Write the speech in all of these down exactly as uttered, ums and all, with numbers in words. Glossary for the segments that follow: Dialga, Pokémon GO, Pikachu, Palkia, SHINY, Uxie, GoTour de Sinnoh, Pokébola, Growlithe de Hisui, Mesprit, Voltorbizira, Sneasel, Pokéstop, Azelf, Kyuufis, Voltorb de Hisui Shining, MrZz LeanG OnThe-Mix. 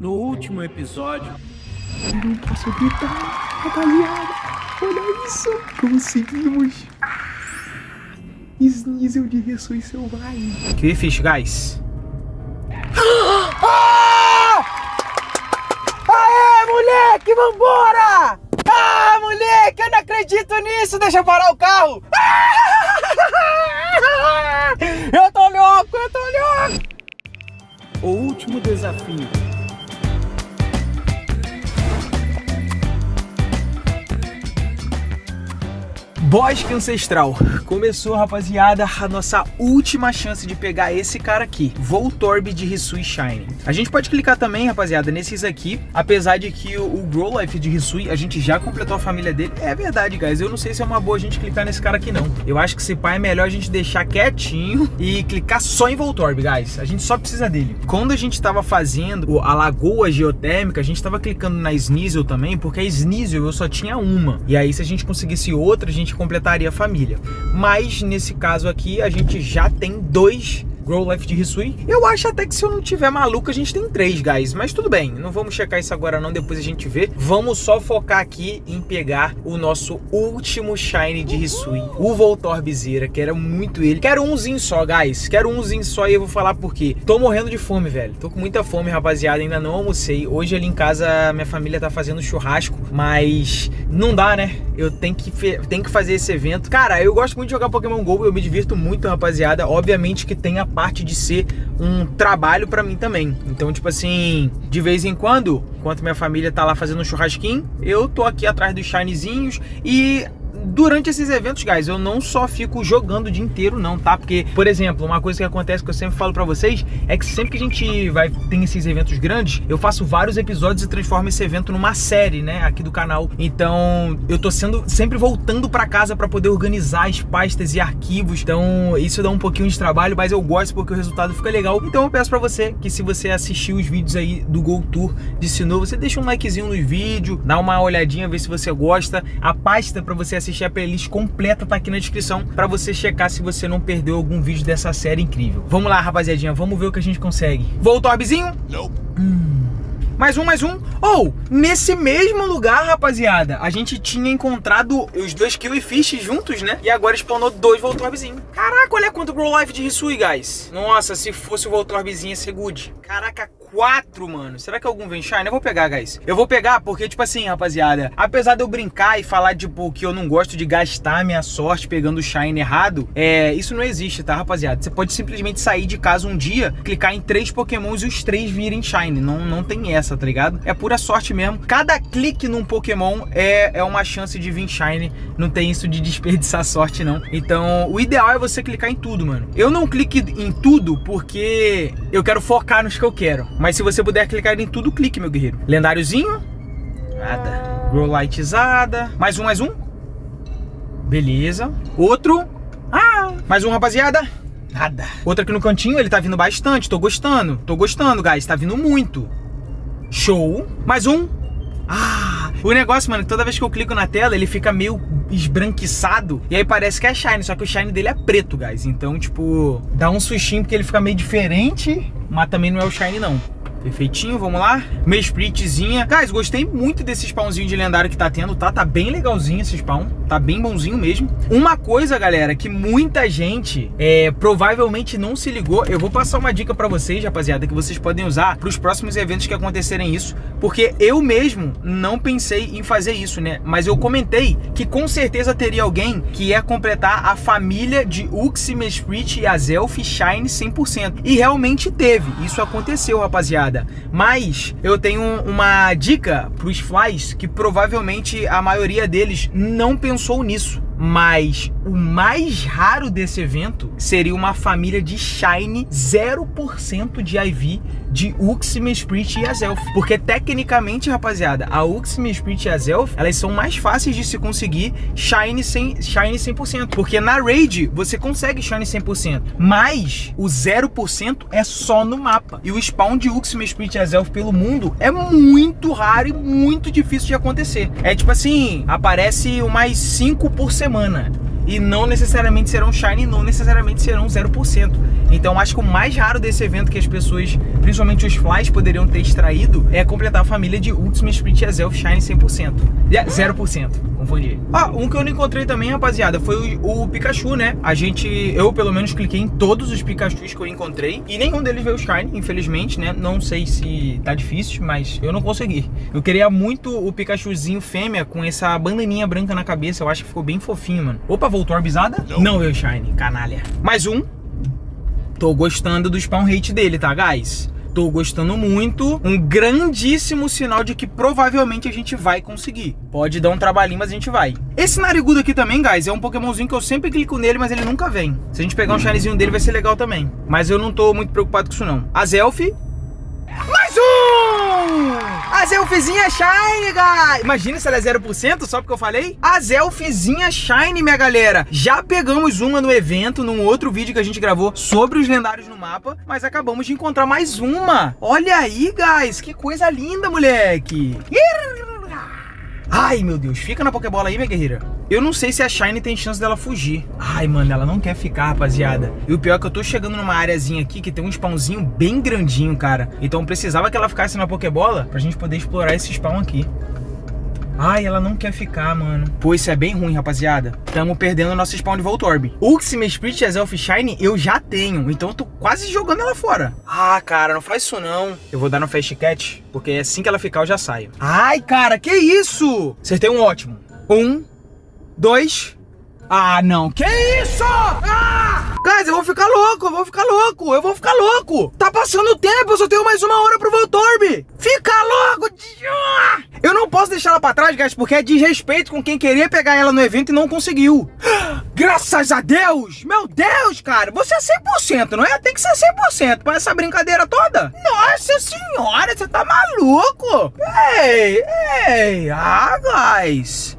No último episódio... Não posso gritar, rapaziada. Olha isso. Conseguimos. Sneasel de Hisui selvagem. Kyuufis, guys. Ah! Aê, moleque, vambora! Ah, moleque, eu não acredito nisso. Deixa eu parar o carro. Ah! Eu tô louco, eu tô louco. O último desafio. Bosque Ancestral. Começou, rapaziada, a nossa última chance de pegar esse cara aqui, Voltorb de Hisui Shining. A gente pode clicar também, rapaziada, nesses aqui, apesar de que o, o Growlithe de Hisui, a gente já completou a família dele. É verdade, guys, eu não sei se é uma boa a gente clicar nesse cara aqui, não. Eu acho que esse pai é melhor a gente deixar quietinho e clicar só em Voltorb, guys. A gente só precisa dele. Quando a gente tava fazendo a lagoa geotérmica, a gente tava clicando na Sneasel também, porque a Sneasel eu só tinha uma. E aí, se a gente conseguisse outra, a gente completaria a família, mas nesse caso aqui a gente já tem dois Growlithe de Hisui. Eu acho até que se eu não tiver maluco a gente tem três, guys, mas tudo bem, não vamos checar isso agora não, depois a gente vê. Vamos só focar aqui em pegar o nosso último Shiny de Hisui, o Voltorbizira, que era muito ele. Quero umzinho só, guys, quero umzinho só e eu vou falar por quê. Tô morrendo de fome, velho, tô com muita fome, rapaziada, ainda não almocei. Hoje ali em casa minha família tá fazendo churrasco, mas não dá, né? Eu tenho que, tenho que fazer esse evento. Cara, eu gosto muito de jogar Pokémon GO, eu me divirto muito, rapaziada. Obviamente que tem a parte de ser um trabalho pra mim também. Então, tipo assim, de vez em quando, enquanto minha família tá lá fazendo um churrasquinho, eu tô aqui atrás dos shinezinhos e... Durante esses eventos, guys, eu não só fico jogando o dia inteiro não, tá? Porque, por exemplo, uma coisa que acontece que eu sempre falo pra vocês é que sempre que a gente vai tem esses eventos grandes, eu faço vários episódios e transformo esse evento numa série, né? Aqui do canal. Então, eu tô sendo sempre voltando pra casa pra poder organizar as pastas e arquivos. Então, isso dá um pouquinho de trabalho, mas eu gosto porque o resultado fica legal. Então, eu peço pra você que se você assistiu os vídeos aí do GoTour de Sinnoh, você deixa um likezinho no vídeo, dá uma olhadinha, vê se você gosta. A pasta pra você assistir assistir a playlist completa tá aqui na descrição pra você checar se você não perdeu algum vídeo dessa série incrível. Vamos lá, rapaziadinha, vamos ver o que a gente consegue. Voltorbzinho? Não. Hum. Mais um, mais um. Ou, oh, nesse mesmo lugar, rapaziada, a gente tinha encontrado os dois Kyuufis juntos, né? E agora spawnou dois Voltorbzinho. Caraca, olha quanto Growlithe de Hisui, guys. Nossa, se fosse o Voltorbzinho ia ser good. Caraca, quatro, mano. Será que algum vem shine? Eu vou pegar, guys. Eu vou pegar porque, tipo assim, rapaziada, apesar de eu brincar e falar, tipo, que eu não gosto de gastar minha sorte pegando o shine errado, é, isso não existe, tá, rapaziada? Você pode simplesmente sair de casa um dia, clicar em três pokémons e os três virem shine. Não, não tem essa, tá ligado? É pura sorte mesmo. Cada clique num pokémon é, é uma chance de vir shine. Não tem isso de desperdiçar sorte, não. Então, o ideal é você clicar em tudo, mano. Eu não clique em tudo porque eu quero focar nos que eu quero. Mas se você puder clicar em tudo, clique, meu guerreiro. Lendáriozinho. Nada. Growlitezada. Mais um, mais um. Beleza. Outro. Ah! Mais um, rapaziada. Nada. Outro aqui no cantinho, ele tá vindo bastante. Tô gostando. Tô gostando, guys. Tá vindo muito. Show. Mais um. Ah! O negócio, mano, toda vez que eu clico na tela, ele fica meio esbranquiçado. E aí parece que é shiny, só que o shiny dele é preto, guys. Então, tipo, dá um sustinho porque ele fica meio diferente. Mas também não é o shiny, não. Perfeitinho, vamos lá. Mespritzinha. Guys, gostei muito desse spawnzinho de lendário que tá tendo, tá? Tá bem legalzinho esse spawn. Tá bem bonzinho mesmo. Uma coisa, galera, que muita gente é, provavelmente não se ligou. Eu vou passar uma dica pra vocês, rapaziada, que vocês podem usar pros próximos eventos que acontecerem isso. Porque eu mesmo não pensei em fazer isso, né? Mas eu comentei que com certeza teria alguém que ia completar a família de Uxie, Mesprit e Azelf Shine cem por cento. E realmente teve. Isso aconteceu, rapaziada. Mas eu tenho uma dica para os flies que provavelmente a maioria deles não pensou nisso. Mas o mais raro desse evento seria uma família de Shine zero por cento de I V de Uxie, Mesprit e Azelf. Porque tecnicamente, rapaziada, a Uxie, Mesprit e Azelf, elas são mais fáceis de se conseguir Shine, sem, Shine cem por cento. Porque na raid você consegue Shine cem por cento, mas o zero por cento é só no mapa. E o spawn de Uxie, Mesprit e Azelf pelo mundo é muito raro e muito difícil de acontecer. É tipo assim, aparece umas cinco por semana. e não necessariamente serão Shiny, não necessariamente serão zero por cento. Então acho que o mais raro desse evento que as pessoas, principalmente os Flies, poderiam ter extraído é completar a família de Uxie, Mesprit e Azelf Shiny cem por cento. Yeah, zero por cento, confundi. Ah, um que eu não encontrei também, rapaziada, foi o, o Pikachu, né? A gente, eu pelo menos cliquei em todos os Pikachus que eu encontrei e nenhum deles veio Shiny, infelizmente, né? Não sei se tá difícil, mas eu não consegui. Eu queria muito o Pikachuzinho fêmea com essa bandaninha branca na cabeça, eu acho que ficou bem fofinho, mano. Opa, Voltorbizada? Não, não veio Shiny, canalha. Mais um. Tô gostando do spawn rate dele, tá, guys? Tô gostando muito. Um grandíssimo sinal de que provavelmente a gente vai conseguir. Pode dar um trabalhinho, mas a gente vai. Esse narigudo aqui também, guys, é um pokémonzinho que eu sempre clico nele, mas ele nunca vem. Se a gente pegar um shinezinho dele, vai ser legal também. Mas eu não tô muito preocupado com isso, não. Azelf. Mais um! Azelfzinha Shiny, guys! Imagina se ela é zero por cento, só porque eu falei. Azelfzinha Shiny, minha galera! Já pegamos uma no evento, num outro vídeo que a gente gravou sobre os lendários no mapa, mas acabamos de encontrar mais uma. Olha aí, guys! Que coisa linda, moleque! Ai, meu Deus! Fica na Pokébola aí, minha guerreira. Eu não sei se a Shiny tem chance dela fugir. Ai, mano, ela não quer ficar, rapaziada. E o pior é que eu tô chegando numa areazinha aqui que tem um spawnzinho bem grandinho, cara. Então precisava que ela ficasse na Pokébola pra gente poder explorar esse spawn aqui. Ai, ela não quer ficar, mano. Pô, isso é bem ruim, rapaziada. Tamo perdendo o nosso spawn de Voltorb. Uxie, Mesprit e Azelf Shiny eu já tenho, então eu tô quase jogando ela fora. Ah, cara, não faz isso não. Eu vou dar no Fast Cat, porque assim que ela ficar eu já saio. Ai, cara, que isso? Acertei um ótimo. Um... Dois. Ah, não. Que isso? Ah! Guys, eu vou ficar louco, eu vou ficar louco, eu vou ficar louco. Tá passando o tempo, eu só tenho mais uma hora pro Voltorb. Fica louco. Eu não posso deixar ela pra trás, guys, porque é desrespeito com quem queria pegar ela no evento e não conseguiu. Graças a Deus! Meu Deus, cara, você é cem por cento, não é? Tem que ser cem por cento pra essa brincadeira toda. Nossa senhora, você tá maluco? Ei, ei, ah, guys.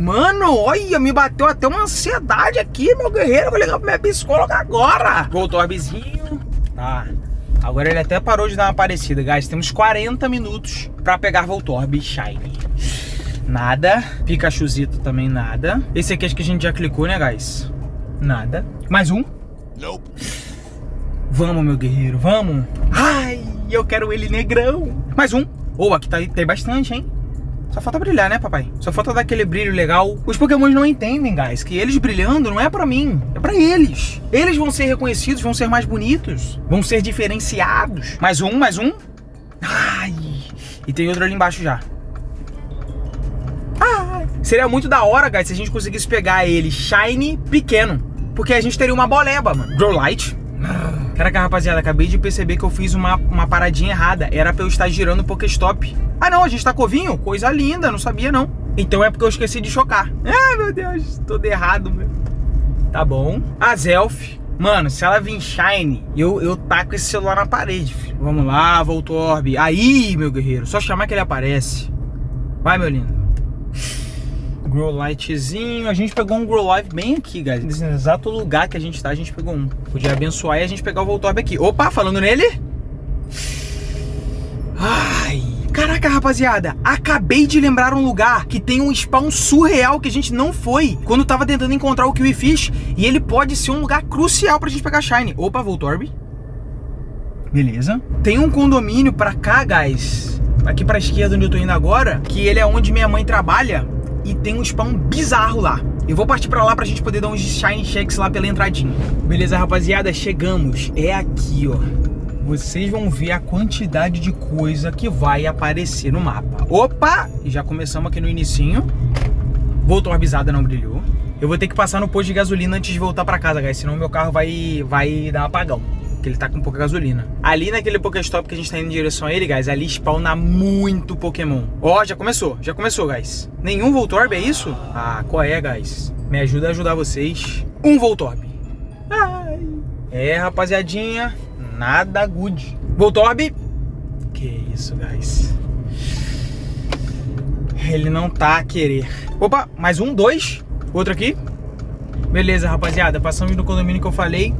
Mano, olha, me bateu até uma ansiedade aqui, meu guerreiro. Vou ligar pra minha psicóloga agora. Voltorbizinho. Tá. Agora ele até parou de dar uma aparecida, guys. Temos quarenta minutos pra pegar Voltorb Shiny. Nada. Pikachuzito também nada. Esse aqui acho que a gente já clicou, né, guys? Nada. Mais um? Nope. Vamos, meu guerreiro, vamos. Ai, eu quero ele negrão. Mais um. Oh, aqui tá, tem bastante, hein? Só falta brilhar, né, papai? Só falta dar aquele brilho legal. Os pokémons não entendem, guys, que eles brilhando não é pra mim, é pra eles. Eles vão ser reconhecidos, vão ser mais bonitos, vão ser diferenciados. Mais um, mais um. Ai, e tem outro ali embaixo já. Ai. Seria muito da hora, guys, se a gente conseguisse pegar ele shiny pequeno, porque a gente teria uma boleba, mano. Growlithe. Caraca, rapaziada, acabei de perceber que eu fiz uma, uma paradinha errada. Era pra eu estar girando o Pokéstop. Ah, não, a gente tá covinho? Coisa linda, não sabia, não. Então é porque eu esqueci de chocar. Ah, meu Deus, todo errado, meu. Tá bom. Azelf. Mano, se ela vir Shiny, eu, eu taco esse celular na parede, filho. Vamos lá, Voltorb. Aí, meu guerreiro, só chamar que ele aparece. Vai, meu lindo. Growlitezinho, a gente pegou um Growlithe bem aqui, guys. Nesse exato lugar que a gente tá, a gente pegou um. Podia abençoar e a gente pegar o Voltorb aqui. Opa, falando nele. Ai, caraca, rapaziada, acabei de lembrar um lugar que tem um spawn surreal que a gente não foi quando tava tentando encontrar o Kyuufis, e ele pode ser um lugar crucial pra gente pegar Shiny. Opa, Voltorb. Beleza. Tem um condomínio pra cá, guys, aqui pra esquerda onde eu tô indo agora, que ele é onde minha mãe trabalha. E tem um spawn bizarro lá. Eu vou partir pra lá pra gente poder dar uns Shiny Shakes lá pela entradinha. Beleza, rapaziada? Chegamos. É aqui, ó. Vocês vão ver a quantidade de coisa que vai aparecer no mapa. Opa! Já começamos aqui no inicinho. Voltorbizada não brilhou. Eu vou ter que passar no posto de gasolina antes de voltar pra casa, guys. Senão meu carro vai, vai dar um apagão. Porque ele tá com pouca gasolina. Ali naquele Pokéstop que a gente tá indo em direção a ele, guys, ali spawna muito Pokémon. Ó, oh, já começou, já começou, guys. Nenhum Voltorb, é isso? Ah, qual é, guys? Me ajuda a ajudar vocês. Um Voltorb. Ai. É, rapaziadinha, nada good. Voltorb. Que isso, guys. Ele não tá a querer. Opa, mais um, dois. Outro aqui. Beleza, rapaziada, passamos no condomínio que eu falei.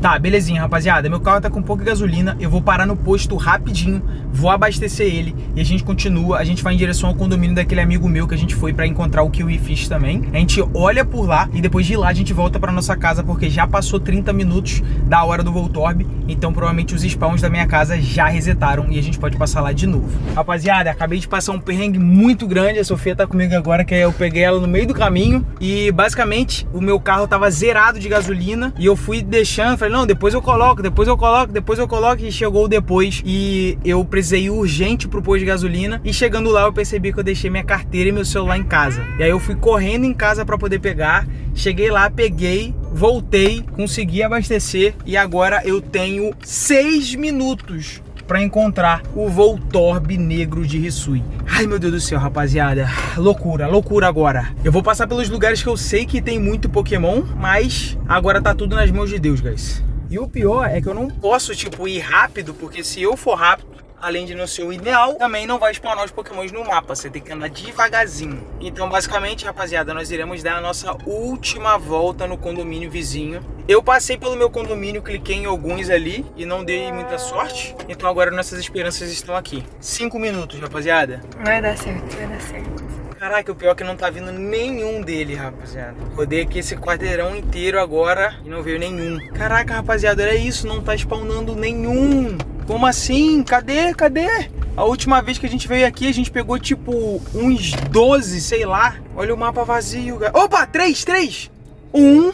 Tá, belezinha, rapaziada. Meu carro tá com pouca gasolina. Eu vou parar no posto rapidinho, vou abastecer ele e a gente continua. A gente vai em direção ao condomínio daquele amigo meu que a gente foi pra encontrar o Kyuufis também. A gente olha por lá e depois de lá a gente volta pra nossa casa, porque já passou trinta minutos da hora do Voltorb. Então provavelmente os spawns da minha casa já resetaram e a gente pode passar lá de novo. Rapaziada, acabei de passar um perrengue muito grande. A Sofia tá comigo agora, que eu peguei ela no meio do caminho. E basicamente o meu carro tava zerado de gasolina e eu fui deixando, falei, não, depois eu coloco, depois eu coloco, depois eu coloco. E chegou depois e eu precisei ir urgente pro posto de gasolina. E chegando lá eu percebi que eu deixei minha carteira e meu celular em casa. E aí eu fui correndo em casa pra poder pegar. Cheguei lá, peguei, voltei, consegui abastecer. E agora eu tenho seis minutos pra encontrar o Voltorb negro de Hisui. Ai, meu Deus do céu, rapaziada. Loucura, loucura agora. Eu vou passar pelos lugares que eu sei que tem muito Pokémon, mas agora tá tudo nas mãos de Deus, guys. E o pior é que eu não posso, tipo, ir rápido, porque se eu for rápido, além de não ser o ideal, também não vai spawnar os pokémons no mapa. Você tem que andar devagarzinho. Então, basicamente, rapaziada, nós iremos dar a nossa última volta no condomínio vizinho. Eu passei pelo meu condomínio, cliquei em alguns ali e não dei muita sorte. Então agora nossas esperanças estão aqui. Cinco minutos, rapaziada. Vai dar certo, vai dar certo. Caraca, o pior é que não tá vindo nenhum dele, rapaziada. Rodei aqui esse quarteirão inteiro agora e não veio nenhum. Caraca, rapaziada, olha isso, não tá spawnando nenhum. Como assim? Cadê? Cadê? A última vez que a gente veio aqui, a gente pegou tipo uns doze, sei lá. Olha o mapa vazio. Opa, três, três. Um.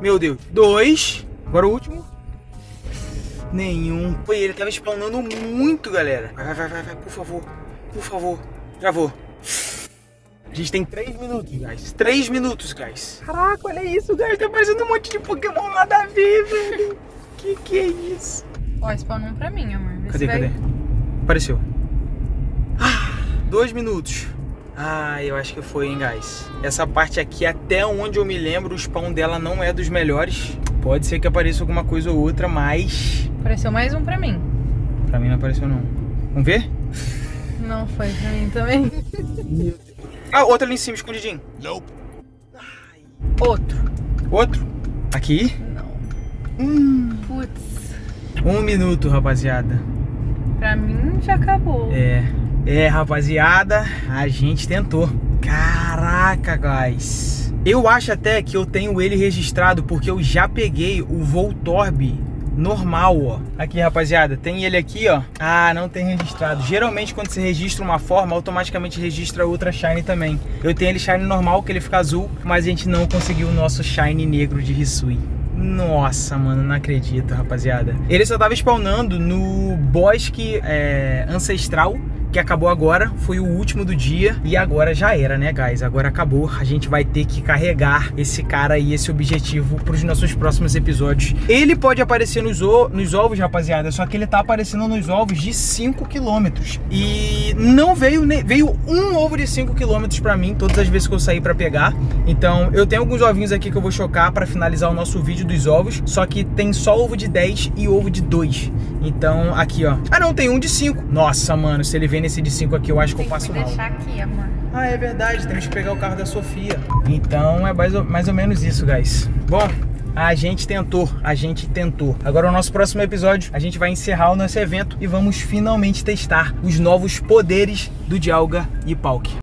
Meu Deus. Dois. Agora o último. Nenhum. Pô, ele tava spawnando muito, galera. Vai, vai, vai, vai. Por favor. Por favor. Travou. A gente tem três minutos, guys. três minutos, guys. Caraca, olha isso, guys. Tá parecendo um monte de Pokémon nada a ver, velho. Que que é isso? Ó, spawnou um pra mim, amor. Vê cadê, cadê? Vai... Apareceu. Ah, dois minutos. Ah, eu acho que foi, hein, guys. Essa parte aqui, até onde eu me lembro, o spawn dela não é dos melhores. Pode ser que apareça alguma coisa ou outra, mas... Apareceu mais um pra mim. Pra mim não apareceu, não. Vamos ver? Não foi pra mim também. Ah, outro ali em cima, escondidinho. Não. Ai. Outro. Outro? Aqui? Não. Hum. Putz. Um minuto, rapaziada. Pra mim já acabou. É, é, rapaziada, a gente tentou. Caraca, guys. Eu acho até que eu tenho ele registrado, porque eu já peguei o Voltorb normal, ó. Aqui, rapaziada, tem ele aqui, ó. Ah, não tem registrado. Geralmente quando você registra uma forma, automaticamente registra outra Shiny também. Eu tenho ele Shiny normal, que ele fica azul, mas a gente não conseguiu o nosso Shiny negro de Hisui. Nossa, mano, não acredito, rapaziada. Ele só tava spawnando no bosque é, ancestral, que acabou agora, foi o último do dia. E agora já era, né, guys? Agora acabou. A gente vai ter que carregar esse cara e esse objetivo pros nossos próximos episódios. Ele pode aparecer nos, nos ovos, rapaziada, só que ele tá aparecendo nos ovos de cinco quilômetros. E não veio, veio um ovo de cinco quilômetros pra mim todas as vezes que eu saí pra pegar. Então eu tenho alguns ovinhos aqui que eu vou chocar pra finalizar o nosso vídeo dos ovos. Só que tem só ovo de dez e ovo de dois. Então aqui, ó. Ah, não, tem um de cinco. Nossa, mano, se ele vem nesse de cinco aqui, eu acho que eu passo mal. Tem que deixar aqui, amor. Ah, é verdade, temos que pegar o carro da Sofia. Então é mais ou, mais ou menos isso, guys. Bom, a gente tentou, a gente tentou. Agora, no nosso próximo episódio, a gente vai encerrar o nosso evento e vamos finalmente testar os novos poderes do Dialga e Palkia.